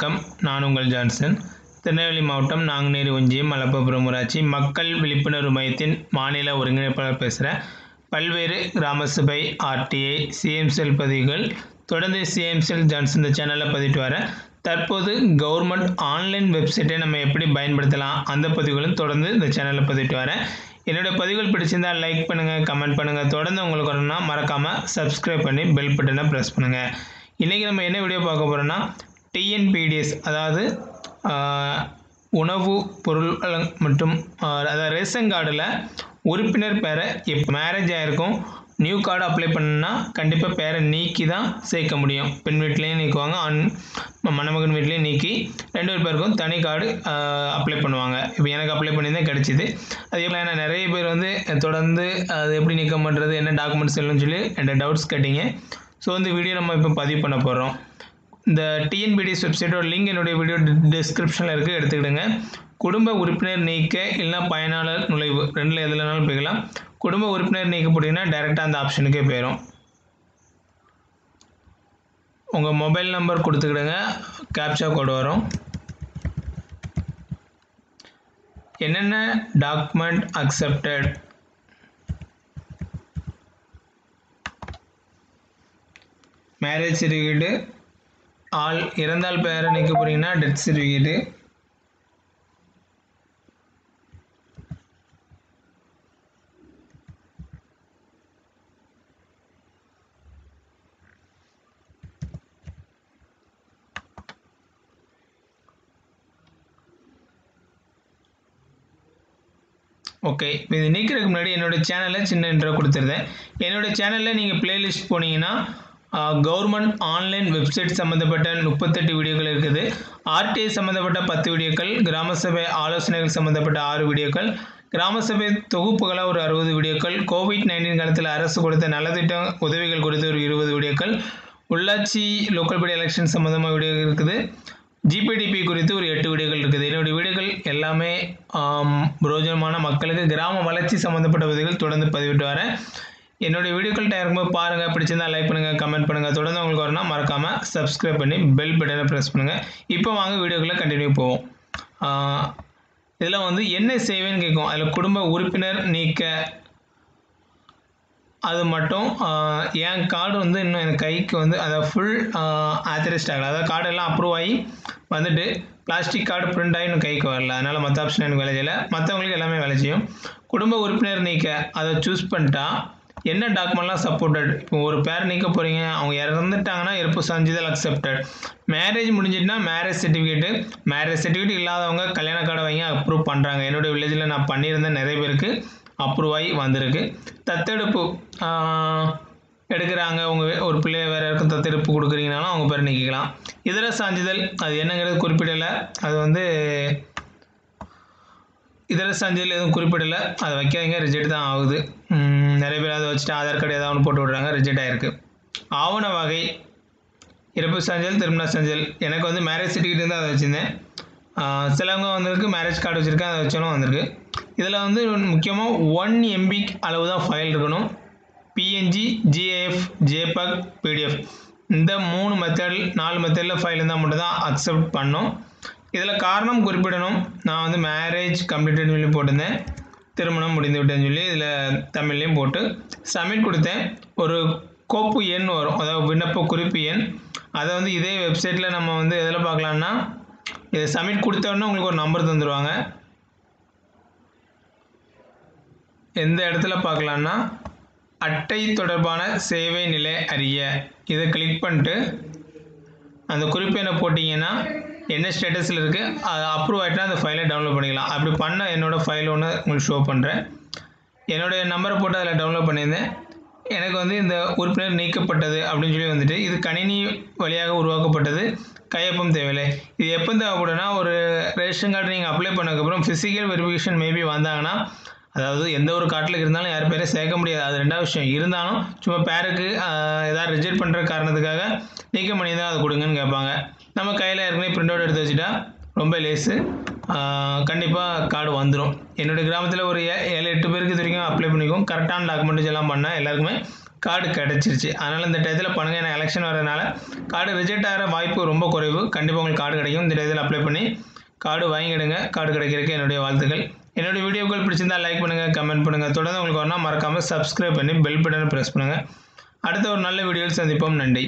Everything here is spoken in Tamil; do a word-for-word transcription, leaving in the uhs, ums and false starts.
வணக்கம். நான் உங்கள் ஜான்சன். திருநெல்வேலி மாவட்டம் நாங்குநேரி ஒன்றியம் மலப்புரம் ஊராட்சி மக்கள் விழிப்புணர்வு மையத்தின் மாநில ஒருங்கிணைப்பாளர் பேசுகிறேன். பல்வேறு கிராமசபை ஆர்டிஐ சிஎம்செல் பதிவுகள் தொடர்ந்து சிஎம்செல் ஜான்சன் இந்த சேனலில் பதிவிட்டு வர தற்போது கவர்மெண்ட் ஆன்லைன் வெப்சைட்டை நம்ம எப்படி பயன்படுத்தலாம் அந்த பதிவுகளும் தொடர்ந்து இந்த சேனலில் பதிவிட்டு வரேன். என்னோடய பதிவுகள் பிடிச்சிருந்தால் லைக் பண்ணுங்கள், கமெண்ட் பண்ணுங்கள். தொடர்ந்து உங்களுக்கு வரணும்னா மறக்காமல் சப்ஸ்கிரைப் பண்ணி பெல் பட்டனை ப்ரெஸ் பண்ணுங்கள். இன்றைக்கி நம்ம என்ன வீடியோ பார்க்க போகிறோன்னா, டிஎன்பிடிஎஸ் அதாவது உணவு பொருள் மற்றும் அதாவது ரேஷன் கார்டில் உறுப்பினர் பேரை இப்போ மேரேஜ் ஆகிருக்கும், நியூ கார்டு அப்ளை பண்ணணுன்னா கண்டிப்பாக பேரை நீக்கி தான் சேர்க்க முடியும். பெண் வீட்லேயும் நீக்குவாங்க, ஆண் மணமகன் வீட்லேயும் நீக்கி ரெண்டு பேர் பேருக்கும் தனி கார்டு அப்ளை பண்ணுவாங்க. இப்போ எனக்கு அப்ளை பண்ணியிருந்தேன், கிடச்சிது. அதே போல் ஏன்னா நிறைய பேர் வந்து தொடர்ந்து அது எப்படி நீக்கம் பண்ணுறது, என்ன டாக்குமெண்ட்ஸ் இல்லைன்னு சொல்லி என்கிட்ட டவுட்ஸ் கேட்டீங்க. ஸோ வந்து வீடியோ நம்ம இப்போ பதிவு பண்ண போகிறோம். இந்த டிஎன்பிடிஎஸ் வெப்சைட்டோட லிங்க் என்னுடைய வீடியோ டிஸ்கிரிப்ஷனில் இருக்குது, எடுத்துக்கிடுங்க. குடும்ப உறுப்பினர் நீக்க இல்லைனா பயனாளர் நுழைவு ரெண்டில் எதுலனாலும் போய்க்கலாம். குடும்ப உறுப்பினர் நீக்க போட்டிங்கன்னா டைரெக்டாக அந்த ஆப்ஷனுக்கே போயிடும். உங்கள் மொபைல் நம்பர் கொடுத்துக்கிடுங்க, கேப்சா கோடு வரும். என்னென்ன டாக்குமெண்ட் அக்செப்டட், மேரேஜ் சர்டிஃபிகேட்டு, ஆள் இறந்தால் பெயரை நீக்க போகிறீங்கன்னா டெத் சர்டிஃபிகேட்டு, ஓகே. இப்போ இது நீக்கிறதுக்கு முன்னாடி என்னோடய சேனலில் சின்ன இன்ட்ரோ கொடுத்துருந்தேன். என்னோடய சேனலில் நீங்கள் பிளேலிஸ்ட் போனீங்கன்னா கவர்மெண்ட் ஆன்லைன் வெப்சைட் சம்மந்தப்பட்ட முப்பத்தெட்டு வீடியோக்கள் இருக்குது. ஆர்டிஐ சம்மந்தப்பட்ட பத்து வீடியோக்கள், கிராம சபை ஆலோசனைகள் சம்மந்தப்பட்ட ஆறு வீடியோக்கள், கிராம சபை தொகுப்புகளாக ஒரு அறுபது வீடியோக்கள், கோவிட் நைன்டீன் காலத்தில் அரசு கொடுத்த நலத்திட்ட உதவிகள் குறித்து ஒரு இருபது வீடியோக்கள், உள்ளாட்சி லோக்கல் பாடி எலெக்ஷன் சம்மந்தமாக வீடியோக்கள் இருக்குது, ஜிபிடிபி குறித்து ஒரு எட்டு வீடியோக்கள் இருக்குது. என்னுடைய வீடியோக்கள் எல்லாமே பிரயோஜனமான மக்களுக்கு கிராம வளர்ச்சி சம்மந்தப்பட்ட உதவிகள் தொடர்ந்து பதிவிட்டு வரேன். என்னுடைய வீடியோக்கள் டைம் இருக்கும்போது பாருங்கள், பிடிச்சிருந்தால் லைக் பண்ணுங்கள், கமெண்ட் பண்ணுங்கள். தொடர்ந்து உங்களுக்கு வரணும்னா மறக்காமல் சப்ஸ்கிரைப் பண்ணி பெல் பட்டனை ப்ரெஸ் பண்ணுங்கள். இப்போ வாங்க வீடியோக்களை கண்டினியூ போவோம். இதில் வந்து என்ன செய்வேன்னு கேட்கும். அதில் குடும்ப உறுப்பினர் நீக்க அது மட்டும் என் கார்டு வந்து இன்னும் என் கைக்கு வந்து அதை ஃபுல் ஆத்தரைஸ்ட் ஆகலை, அதாவது கார்டு எல்லாம் அப்ரூவ் ஆகி வந்துட்டு பிளாஸ்டிக் கார்டு பிரிண்ட் ஆகி இன்னும் கைக்கு வரல. அதனால் மற்ற ஆப்ஷன் எனக்கு வேலை செய்யலை, மற்றவங்களுக்கு எல்லாமே வேலை செய்யும். குடும்ப உறுப்பினர் நீக்க அதை சூஸ் பண்ணிட்டா என்ன டாக்குமெண்ட்லாம் சப்போர்ட்டட், இப்போ ஒரு பேர் நீக்க போகிறீங்க, அவங்க இறந்துட்டாங்கன்னா இறப்பு சான்றிதழ் அக்செப்டட், மேரேஜ் முடிஞ்சிட்டுனா மேரேஜ் சர்டிஃபிகேட்டு, மேரேஜ் சர்டிஃபிகேட் இல்லாதவங்க கல்யாண கார்டை வாங்கி அப்ரூவ் பண்ணுறாங்க. என்னுடைய வில்லேஜில் நான் பண்ணியிருந்தேன், நிறைய பேருக்கு அப்ரூவ் ஆகி வந்திருக்கு. தத்தெடுப்பு எடுக்கிறாங்க, உங்கள் ஒரு பிள்ளைய வேறு யாருக்கும் தத்தெடுப்பு கொடுக்குறீங்கனாலும் அவங்க பேர் நீக்கிக்கலாம். இதர சான்றிதழ் அது என்னங்கிறது குறிப்பிடலை, அது வந்து இதர சான்றிதழ் எதுவும் குறிப்பிடலை, அது வைக்காதீங்க, ரிஜெக்ட் தான் ஆகுது. நிறைய பேர் அதை வச்சுட்டு ஆதார் கார்டு ஏதாவது ஒன்று போட்டு விட்றாங்க, ரிஜெக்ட் ஆகிருக்கு. ஆவண வகை இறப்பு சான்றிதழ், திருமண சான்றிதழ். எனக்கு வந்து மேரேஜ் சர்டிஃபிகேட் இருந்தால் அதை வச்சுருந்தேன், சிலவங்க வந்திருக்கு மேரேஜ் கார்டு வச்சுருக்கேன், அதை வச்சாலும் வந்திருக்கு. இதில் வந்து முக்கியமாக ஒன் எம்பி அளவு தான் ஃபைல் இருக்கணும். பிஎன்ஜி, ஜிஏஎஃப், ஜேபக், பிடிஎஃப் இந்த மூணு மெத்தட் நாலு மெத்தடில் ஃபைல் இருந்தால் மட்டும்தான் அக்செப்ட் பண்ணோம். இதில் காரணம் குறிப்பிடணும். நான் வந்து மேரேஜ் கம்ப்ளீட்டட்னு சொல்லி போட்டிருந்தேன், திருமணம் முடிந்து விட்டேன்னு சொல்லி இதில் தமிழ்லேயும் போட்டு சப்மிட் கொடுத்தேன். ஒரு கோப்பு எண் வரும், அதாவது விண்ணப்ப குறிப்பு எண். அதை வந்து இதே வெப்சைட்டில் நம்ம வந்து எதில் பார்க்கலான்னா, இதை சப்மிட் கொடுத்தோன்னா உங்களுக்கு ஒரு நம்பர் தந்துடுவாங்க. எந்த இடத்துல பார்க்கலான்னா, அட்டை தொடர்பான சேவை நிலை அறிய இதை கிளிக் பண்ணிட்டு அந்த குறிப்பெண்ணை போட்டிங்கன்னா என்ன ஸ்டேட்டஸில் இருக்குது, அது அப்ரூவ் ஆகிட்டா அந்த ஃபைலை டவுன்லோட் பண்ணிக்கலாம். அப்படி பண்ண என்னோடய ஃபைல் ஒன்று உங்களுக்கு ஷோ பண்ணுறேன். என்னுடைய நம்பரை போட்டு அதில் டவுன்லோட் பண்ணியிருந்தேன். எனக்கு வந்து இந்த உறுப்பினர் நீக்கப்பட்டது அப்படின்னு சொல்லி வந்துட்டு இது கணினி வழியாக உருவாக்கப்பட்டது, கையொப்பம் தேவையில்லை. இது எப்போ தேவைப்படும்னா, ஒரு ரேஷன் கார்டு நீங்கள் அப்ளை பண்ணதுக்கப்புறம் ஃபிசிக்கல் வெரிஃபிகேஷன் மேபி வந்தாங்கன்னா, அதாவது எந்த ஒரு காட்டில் இருந்தாலும் யார் பேரையும் சேர்க்க முடியாது, அது ரெண்டாவது விஷயம். இருந்தாலும் சும்மா பேருக்கு எதாவது ரிஜெக்ட் பண்ணுற காரணத்துக்காக நீக்கம் பண்ணி தான் அது கொடுங்கன்னு கேட்பாங்க. நம்ம கையில் ஏற்கனவே பிரிண்ட் அவுட் எடுத்து வச்சுட்டா ரொம்ப லேஸு, கண்டிப்பாக கார்டு வந்துடும். என்னுடைய கிராமத்தில் ஒரு ஏழு எட்டு பேருக்கு இது வரைக்கும் அப்ளை பண்ணிக்கும். கரெக்டான டாக்குமெண்ட்ஸ் எல்லாம் பண்ணால் எல்லாருக்குமே கார்டு கிடச்சிருச்சு. அதனால் இந்த டயத்தில் பண்ணுங்கள், ஏன்னா எலெக்ஷன் வரதுனால கார்டு ரிஜெக்ட் ஆகிற வாய்ப்பு ரொம்ப குறைவு. கண்டிப்பாக உங்களுக்கு கார்டு கிடைக்கும். இந்த டயத்தில் அப்ளை பண்ணி கார்டு வாங்கிடுங்க. கார்டு கிடைக்கிறதுக்கு என்னுடைய வாழ்த்துக்கள். என்னுடைய வீடியோக்கள் பிடிச்சிருந்தால் லைக் பண்ணுங்கள், கமெண்ட் பண்ணுங்கள். தொடர்ந்து உங்களுக்கு வரணும் மறக்காமல் சப்ஸ்கிரைப் பண்ணி பெல் பட்டனை ப்ரெஸ் பண்ணுங்கள். அடுத்த ஒரு நல்ல வீடியோவில் சந்திப்போம். நன்றி.